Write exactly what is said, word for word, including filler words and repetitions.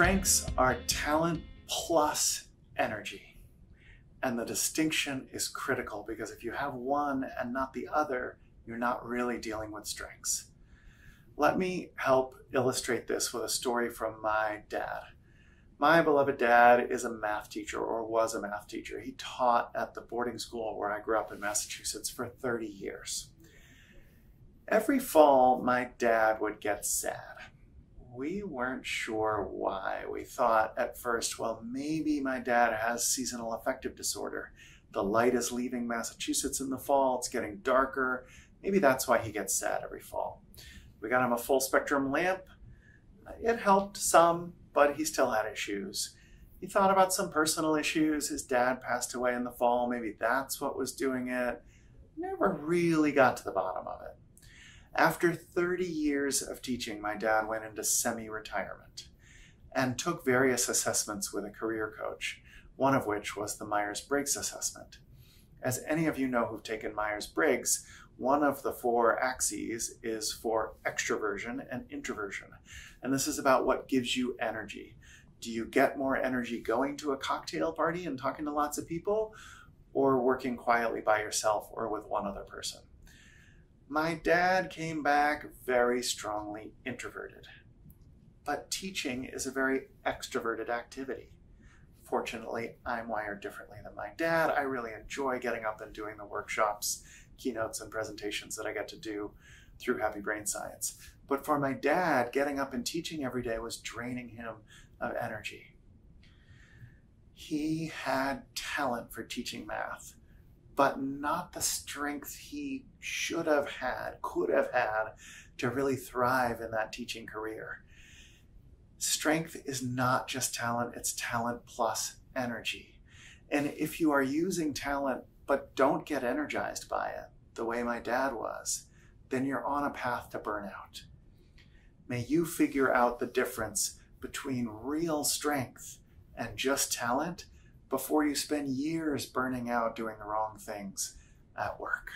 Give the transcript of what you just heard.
strengths are talent plus energy. And the distinction is critical, because if you have one and not the other, you're not really dealing with strengths. Let me help illustrate this with a story from my dad. My beloved dad is a math teacher, or was a math teacher. He taught at the boarding school where I grew up in Massachusetts for thirty years. Every fall, my dad would get sad. We weren't sure why. We thought at first, well, maybe my dad has seasonal affective disorder. The light is leaving Massachusetts in the fall, it's getting darker. Maybe that's why he gets sad every fall. We got him a full spectrum lamp. It helped some, but he still had issues. He thought about some personal issues. His dad passed away in the fall. Maybe that's what was doing it. Never really got to the bottom of it. After thirty years of teaching, my dad went into semi-retirement and took various assessments with a career coach, one of which was the Myers-Briggs assessment. As any of you know who've taken Myers-Briggs, one of the four axes is for extroversion and introversion. And this is about what gives you energy. Do you get more energy going to a cocktail party and talking to lots of people, or working quietly by yourself or with one other person? My dad came back very strongly introverted, but teaching is a very extroverted activity. Fortunately, I'm wired differently than my dad. I really enjoy getting up and doing the workshops, keynotes, and presentations that I get to do through Happy Brain Science. But for my dad, getting up and teaching every day was draining him of energy. He had talent for teaching math, but not the strength he should have had, could have had, to really thrive in that teaching career. Strength is not just talent, it's talent plus energy. And if you are using talent but don't get energized by it, the way my dad was, then you're on a path to burnout. May you figure out the difference between real strength and just talent before you spend years burning out doing the wrong things at work.